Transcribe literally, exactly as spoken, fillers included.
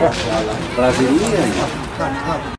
não, brasileira.